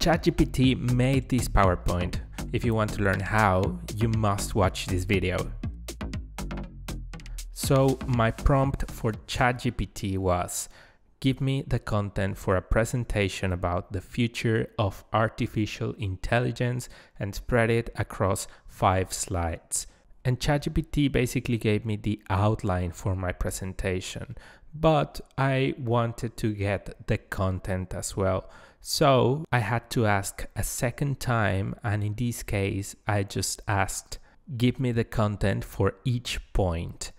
ChatGPT made this PowerPoint. If you want to learn how, you must watch this video. So my prompt for ChatGPT was, give me the content for a presentation about the future of artificial intelligence and spread it across 5 slides. And ChatGPT basically gave me the outline for my presentation, but I wanted to get the content as well. So I had to ask a second time, and in this case, I just asked, give me the content for each point.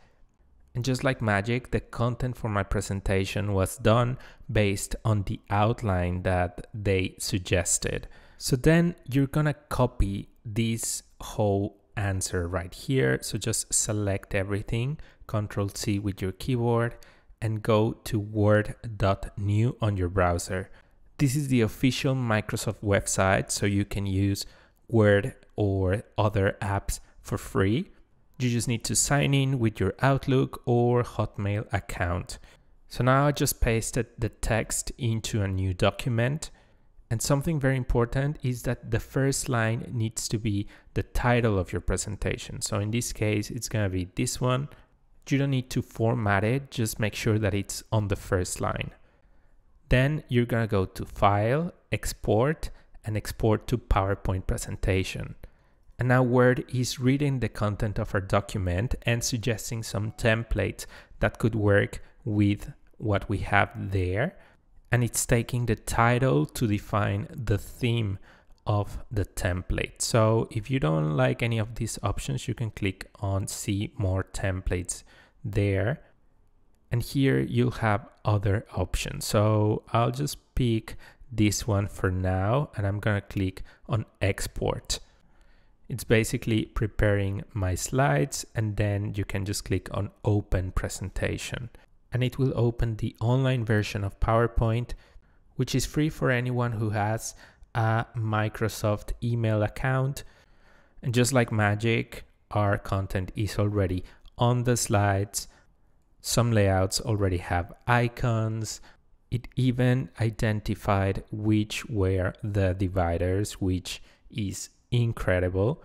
And just like magic, the content for my presentation was done based on the outline that they suggested. So then you're gonna copy this whole answer right here. So just select everything, Ctrl+C with your keyboard, and go to word.new on your browser. This is the official Microsoft website, so you can use Word or other apps for free. You just need to sign in with your Outlook or Hotmail account. So now I just pasted the text into a new document. And something very important is that the first line needs to be the title of your presentation. So in this case, it's going to be this one. You don't need to format it, just make sure that it's on the first line. Then you're going to go to File, Export, and Export to PowerPoint Presentation. And now Word is reading the content of our document and suggesting some templates that could work with what we have there. And it's taking the title to define the theme of the template. So if you don't like any of these options, you can click on See More Templates there. And here you'll have other options. So I'll just pick this one for now, and I'm gonna click on Export. It's basically preparing my slides, and then you can just click on Open Presentation. And it will open the online version of PowerPoint, which is free for anyone who has a Microsoft email account. And just like magic, our content is already on the slides. Some layouts already have icons. It even identified which were the dividers, which is incredible.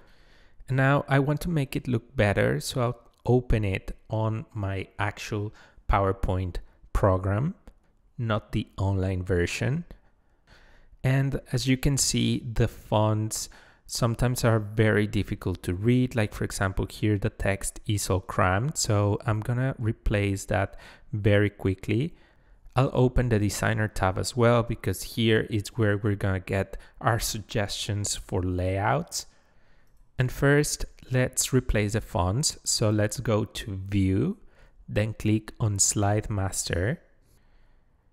And now I want to make it look better, so I'll open it on my actual PowerPoint program, not the online version. And as you can see, the fonts sometimes are very difficult to read. Like for example, here the text is all crammed, so I'm gonna replace that very quickly. I'll open the Designer tab as well, because here is where we're gonna get our suggestions for layouts. And first, let's replace the fonts. So let's go to View, then click on Slide Master.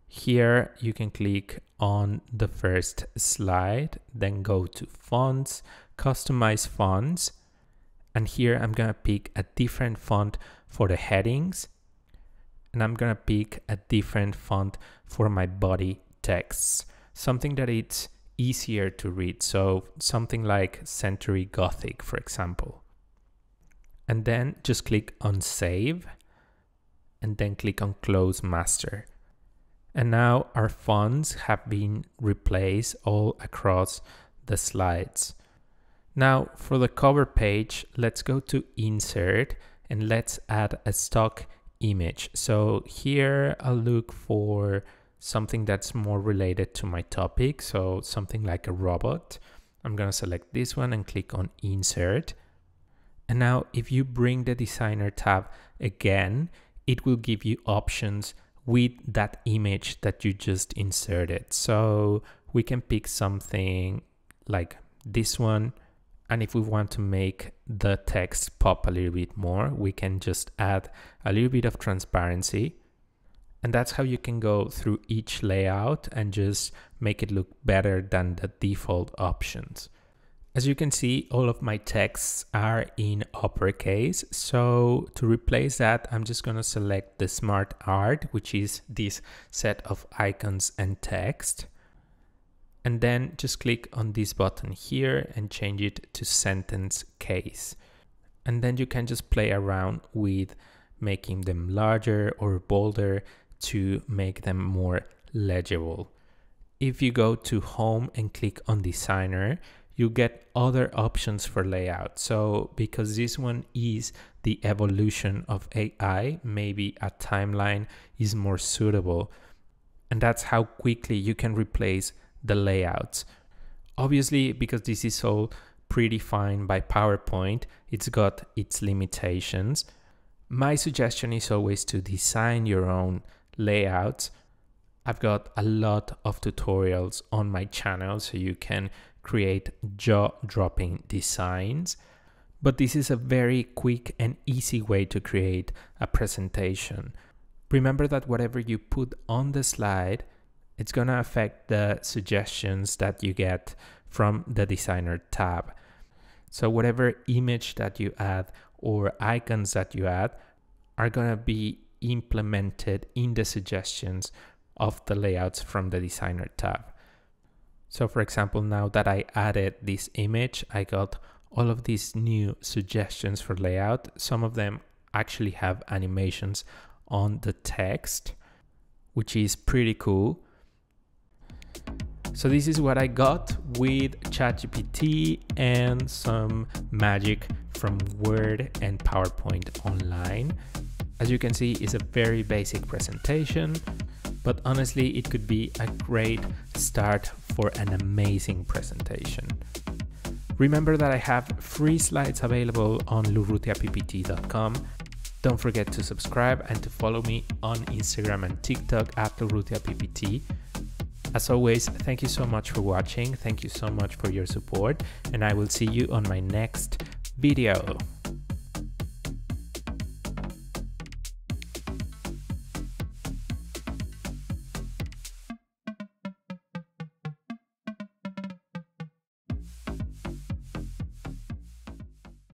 Here you can click on the first slide, then go to Fonts, Customize Fonts. And here I'm gonna pick a different font for the headings. And I'm gonna pick a different font for my body texts, something that it's easier to read. So something like Century Gothic, for example. And then just click on Save, and then click on Close Master. And now our fonts have been replaced all across the slides. Now for the cover page, let's go to Insert and let's add a stock image. So here I'll look for something that's more related to my topic. So something like a robot. I'm gonna select this one and click on Insert. And now if you bring the Designer tab again, it will give you options with that image that you just inserted. So we can pick something like this one. And if we want to make the text pop a little bit more, we can just add a little bit of transparency. And that's how you can go through each layout and just make it look better than the default options. As you can see, all of my texts are in uppercase. So to replace that, I'm just going to select the Smart Art, which is this set of icons and text. And then just click on this button here and change it to sentence case. And then you can just play around with making them larger or bolder to make them more legible. If you go to Home and click on Designer, you get other options for layout. So because this one is the evolution of AI, maybe a timeline is more suitable. And that's how quickly you can replace the layouts. Obviously, because this is all predefined by PowerPoint, it's got its limitations. My suggestion is always to design your own layouts. I've got a lot of tutorials on my channel, so you can create jaw-dropping designs. But this is a very quick and easy way to create a presentation. Remember that whatever you put on the slide, it's going to affect the suggestions that you get from the Designer tab. So whatever image that you add or icons that you add are going to be implemented in the suggestions of the layouts from the Designer tab. So for example, now that I added this image, I got all of these new suggestions for layout. Some of them actually have animations on the text, which is pretty cool. So this is what I got with ChatGPT and some magic from Word and PowerPoint online. As you can see, it's a very basic presentation, but honestly, it could be a great start for an amazing presentation. Remember that I have free slides available on lourrutiappt.com. Don't forget to subscribe and to follow me on Instagram and TikTok at lourrutiappt. As always, thank you so much for watching. Thank you so much for your support, and I will see you on my next video.